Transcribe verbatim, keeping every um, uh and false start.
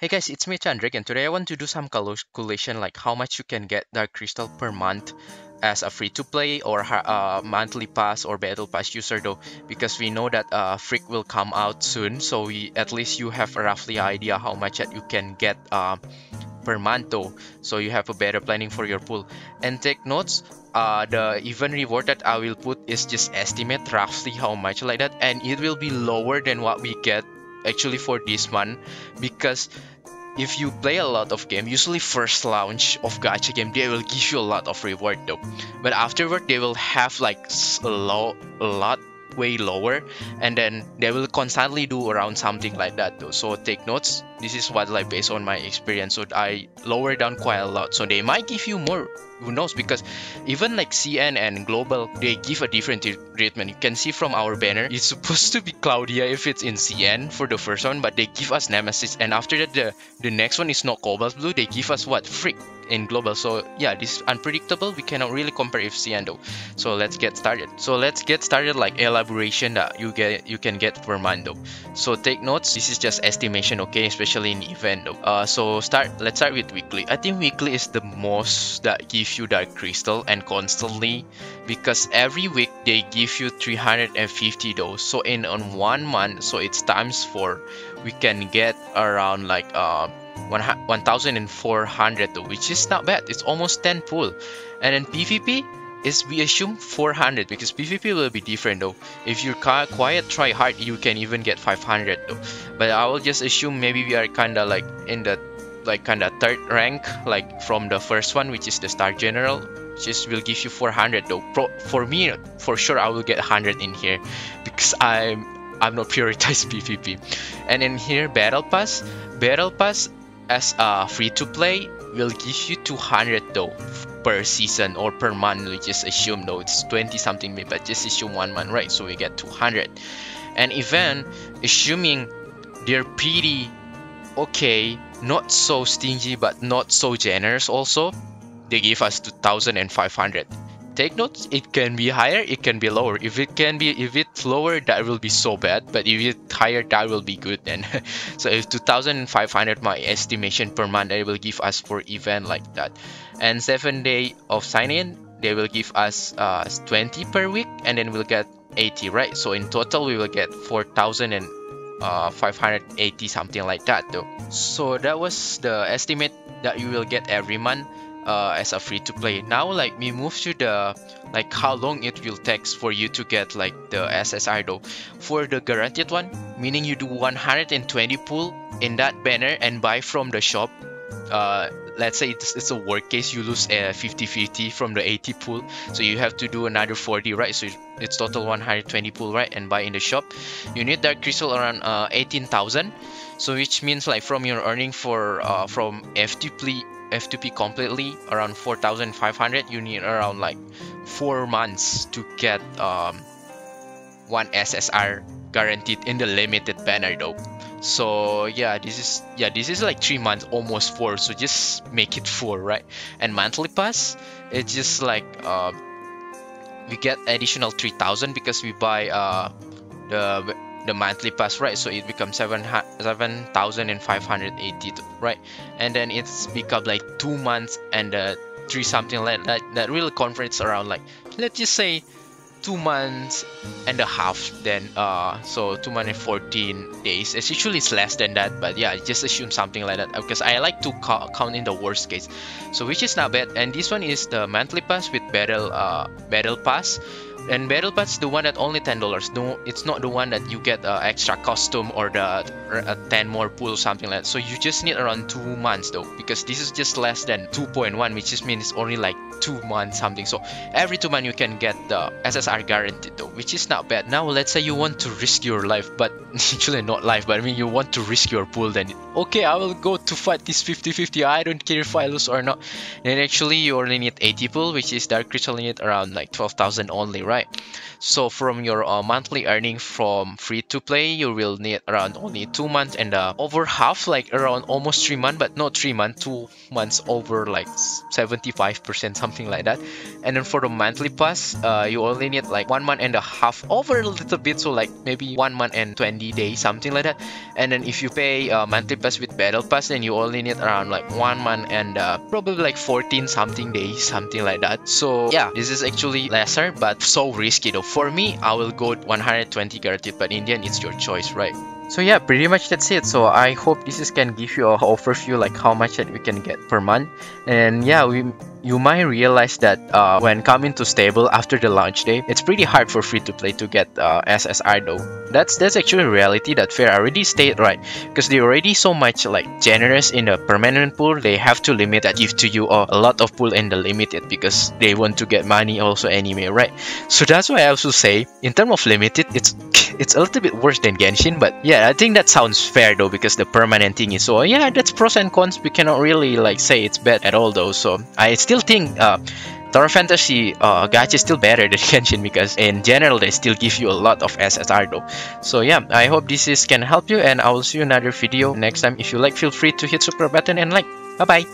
Hey guys, it's me Chandrik, and today I want to do some calculation like how much you can get Dark Crystal per month as a free-to-play or uh, monthly pass or battle pass user, though, because we know that uh, Freak will come out soon, so we, at least you have a roughly idea how much that you can get uh, per month, though, so you have a better planning for your pool. And take notes, uh, the event reward that I will put is just estimate roughly how much like that, and it will be lower than what we get actually for this month, because if you play a lot of game, usually first launch of gacha game, they will give you a lot of reward though. But afterward, they will have like a, low, a lot way lower, and then they will constantly do around something like that though. So take notes. This is what like based on my experience. So I lower down quite a lot. So they might give you more. Who knows? Because even like C N and global, they give a different treatment. You can see from our banner, it's supposed to be Claudia if it's in C N for the first one, but they give us Nemesis, and after that the the next one is not Cobalt Blue, they give us what, Freak in global. So yeah, this is unpredictable. We cannot really compare if C N though. So let's get started. So let's get started like elaboration that you get you can get for Mando. So take notes. This is just estimation, okay? Especially in event though. Uh, so start. Let's start with weekly. I think weekly is the most that gives you Dark Crystal and constantly, because every week they give you three hundred fifty though. So in on one month, so it's times four, we can get around like uh one thousand four hundred though, which is not bad. It's almost ten pool. And then PvP is, we assume four hundred, because PvP will be different though. If you're quiet try hard, you can even get five hundred though, but I will just assume maybe we are kinda like in the like kind of third rank, like from the first one, which is the Star General, just will give you four hundred though. Pro, for me, for sure I will get one hundred in here, because I'm I'm not prioritized PvP. And in here, battle pass battle pass as a free to play will give you two hundred though per season or per month. We just assume though it's twenty something, but just assume one month, right? So we get two hundred. And event, assuming they're pretty okay, not so stingy but not so generous also, they give us two thousand five hundred. Take notes, it can be higher, it can be lower. If it can be, if it's lower, that will be so bad, but if it's higher, that will be good then. So if two thousand five hundred my estimation per month, they will give us for event like that. And seven day of sign in, they will give us uh, twenty per week, and then we'll get eighty, right? So in total we will get four thousand and Uh, five hundred eighty, something like that though. So that was the estimate that you will get every month uh, as a free to play. Now like we move to the like how long it will take for you to get like the S S R though. For the guaranteed one, meaning you do one hundred twenty pull in that banner and buy from the shop. Uh, let's say it's, it's a work case, you lose a fifty fifty from the eighty pool, so you have to do another forty, right? So it's total one hundred twenty pool, right? And buy in the shop, you need Dark Crystal around uh, eighteen thousand. So which means like from your earning for uh, from F T P F T P completely around four thousand five hundred, you need around like four months to get um, one S S R guaranteed in the limited banner though. So yeah, this is yeah this is like three months, almost four, so just make it four, right? And monthly pass, it's just like uh, we get additional three thousand because we buy uh, the the monthly pass, right? So it becomes seven thousand five hundred eighty, right? And then it's become like two months and uh, three something like that. That really converts around like, let's just say two months and a half then, uh so two hundred fourteen days. It's usually it's less than that, but yeah, just assume something like that, because I like to count in the worst case, so which is not bad. And this one is the monthly pass with battle uh battle pass, and battle pass is the one that only ten dollars. No, it's not the one that you get uh, extra costume or the uh, ten more pool, something like that. So you just need around two months though, because this is just less than two point one, which just means it's only like two months something. So every two months you can get the S S R guaranteed though, which is not bad. Now let's say you want to risk your life, but actually not life, but I mean you want to risk your pool, then okay, I will go to fight this fifty fifty, I don't care if I lose or not. And actually you only need eighty pool, which is Dark Crystal need around like twelve thousand only, right? right? So from your uh, monthly earning from free to play, you will need around only two months and uh, over half, like around almost three months, but not three months, two months over like seventy-five percent, something like that. And then for the monthly pass, uh, you only need like one month and a half over a little bit, so like maybe one month and twenty days, something like that. And then if you pay uh, monthly pass with battle pass, then you only need around like one month and uh, probably like fourteen something days, something like that. So yeah, this is actually lesser, but so risky though. For me, I will go one hundred twenty guaranteed, but in the end, it's your choice, right? So yeah, pretty much that's it. So I hope this is can give you an overview like how much that we can get per month. And yeah, we you might realize that uh, when coming to stable after the launch day, it's pretty hard for free to play to get uh, S S R though. That's that's actually a reality that Fair already stated, right? Because they already so much like generous in the permanent pool, they have to limit that give to you uh, a lot of pool and they limit it because they want to get money also anyway, right? So that's why I also say in terms of limited, it's it's a little bit worse than Genshin, but yeah. I think that sounds fair though, because the permanent thing is so yeah, that's pros and cons. We cannot really like say it's bad at all though. So I still think uh Tower of Fantasy uh, gacha is still better than Genshin, because in general they still give you a lot of S S R though. So yeah, I hope this is can help you, and I will see you in another video next time. If you like, feel free to hit super button and like. Bye bye.